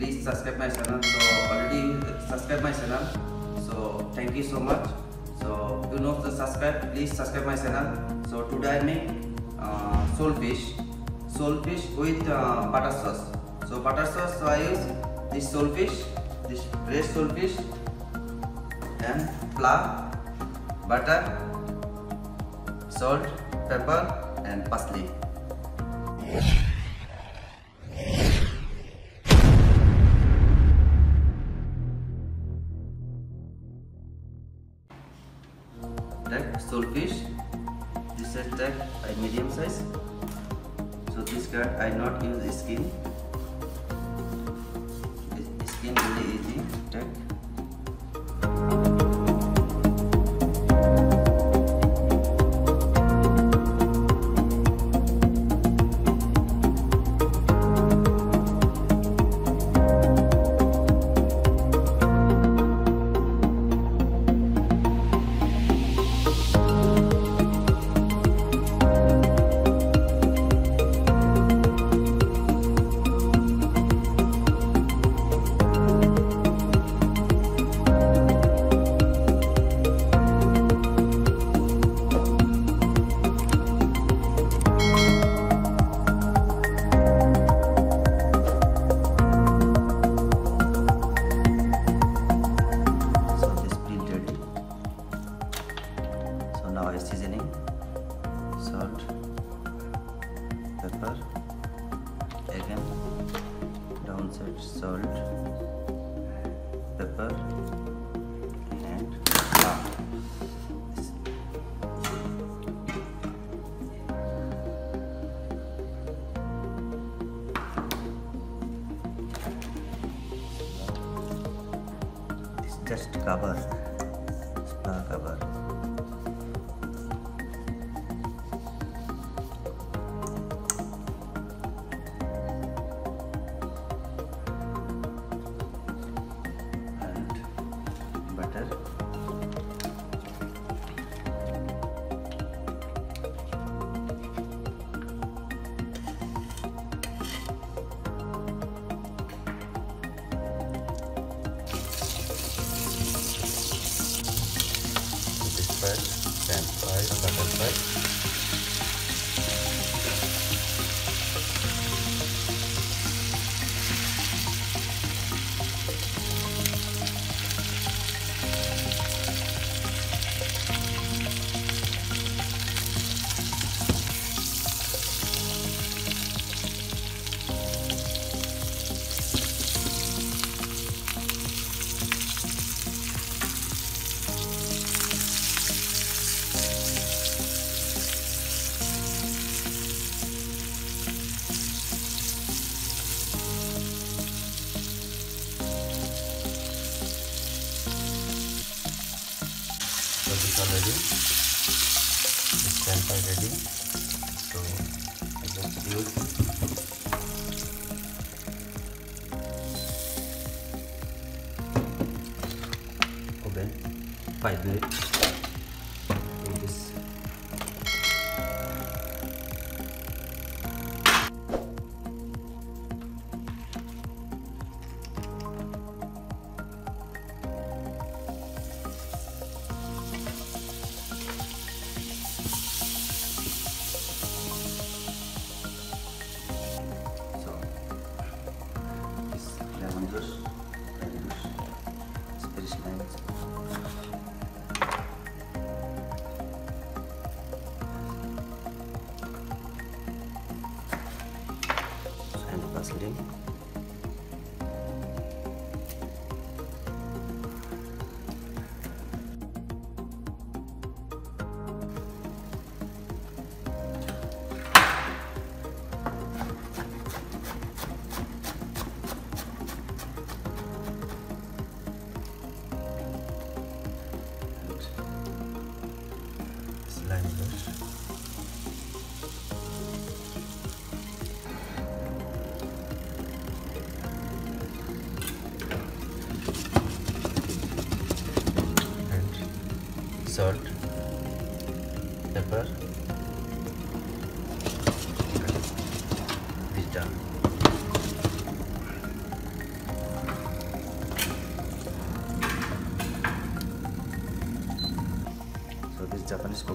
please subscribe my channel. So already subscribe my channel, so thank you so much. So you know to subscribe, please subscribe my channel. So today I make soul fish with butter sauce. So butter sauce, so I use this soul fish, this fresh soul fish, and flour, butter, salt, pepper, and parsley. Take soul fish. This is take a medium size. So this card I not use the skin. The skin really easy. Take. Seasoning, salt, pepper, again downside salt, pepper, and flour. It's just cover, flour cover. Already, it's pan fry ready, so I just use oven 5 minutes in this. Parsley. Slime brush. Salt, pepper, this done. और इसको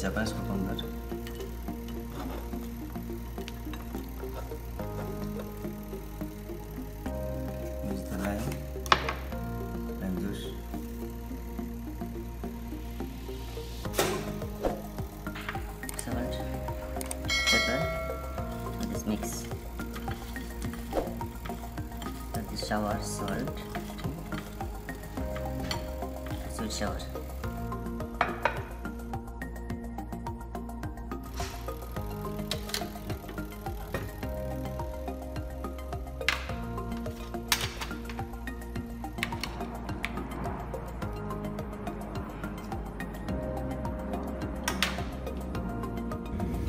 जाता है इसको अंदर इस तरह है। Mix the shower salt, sweet shower.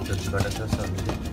Just got a salt.